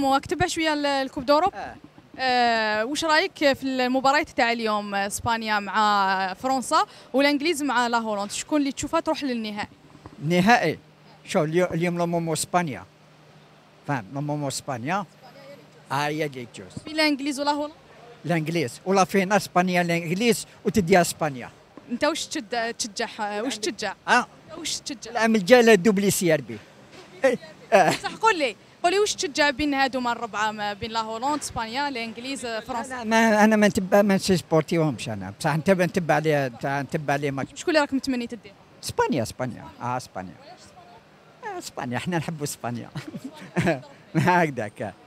مو اكتبها شويه الكوب دوروب. وش رايك في المباراه تاع اليوم، اسبانيا مع فرنسا والانجليز مع لا هولندا؟ شكون اللي تشوفها تروح للنهائي؟ نهائي شو اليوم لمومو اسبانيا، فاهم؟ لمومو اسبانيا هي اللي تجوز في الانجليز ولا هولندا. الانجليز ولا فين اسبانيا، الانجليز وتدي اسبانيا. انت وش تشجع؟ وش تشجع؟ وش تشجع؟ العام الجاي للدوبلي سي ار بي. صح، قولي وش تشجع بين هادوما الربعه، ما بين لا هولندا، اسبانيا، الانجليز، فرنسا؟ انا ما نسبورتيهمش انا، بصح نتبع عليه ماتش. شكون اللي راك متمني تديه؟ اسبانيا. اسبانيا، احنا نحبوا اسبانيا هكذاك.